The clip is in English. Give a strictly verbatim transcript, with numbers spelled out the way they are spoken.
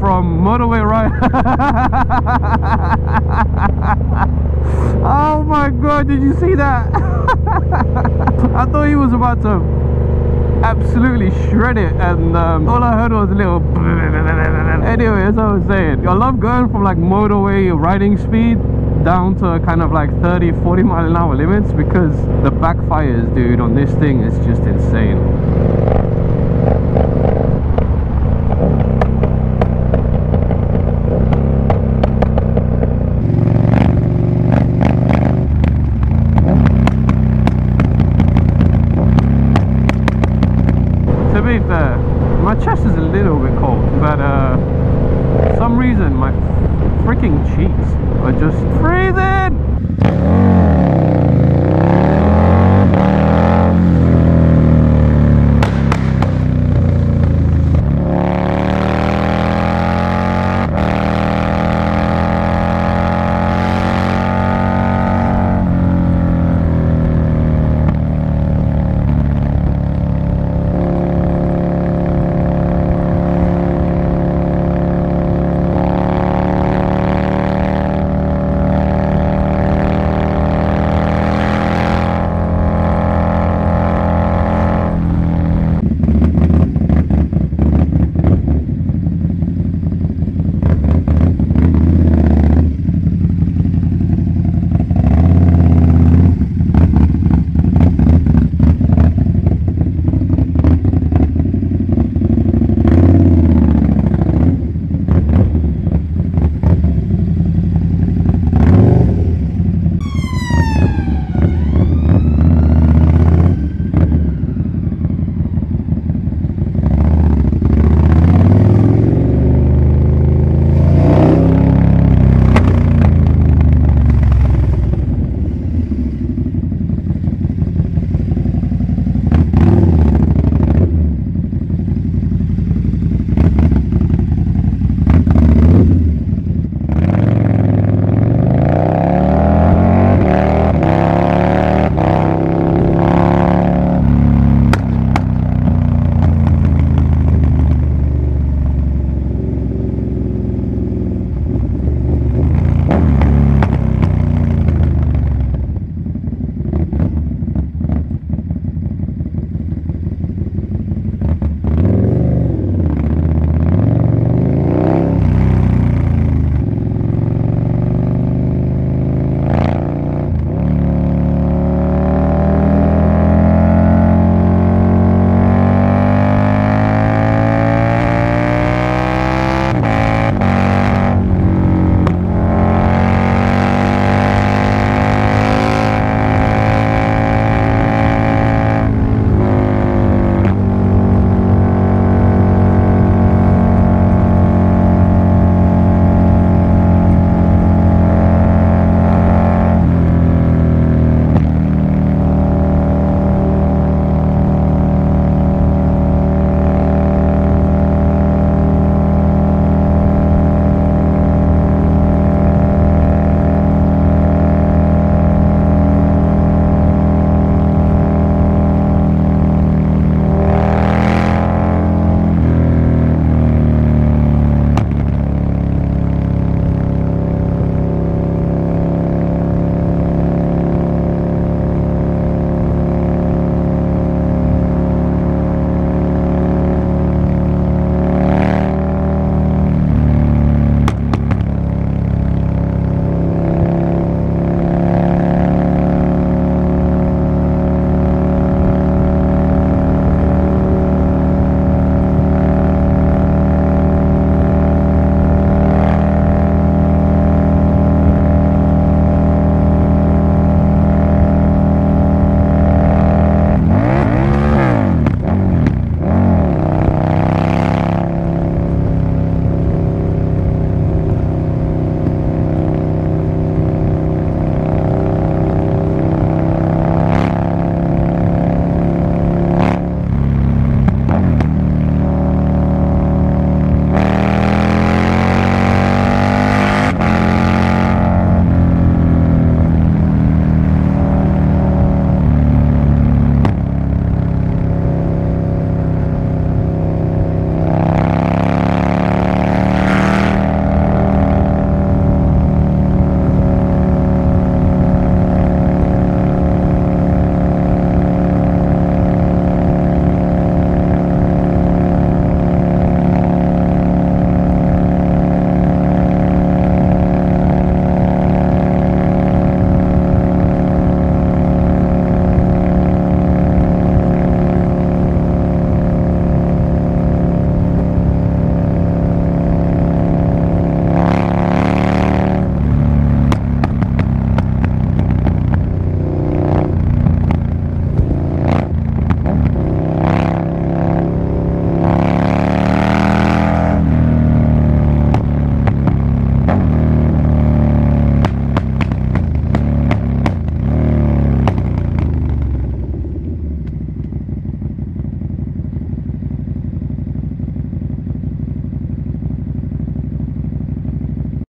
from motorway ride. Oh my god, did you see that? I thought he was about to absolutely shred it, and um, all I heard was a little anyway, as I was saying, I love going from like motorway riding speed down to kind of like thirty, forty mile an hour limits, because the backfires, dude, on this thing is just insane. To be fair, my chest is a little bit cold, but uh, for some reason my freaking cheeks